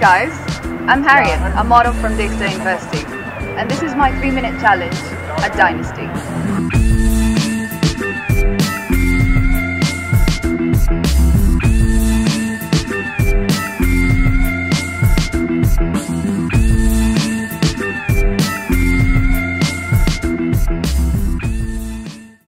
guys, I'm Harriet, a model from Dexter University, and this is my 3-minute challenge at Dynasty.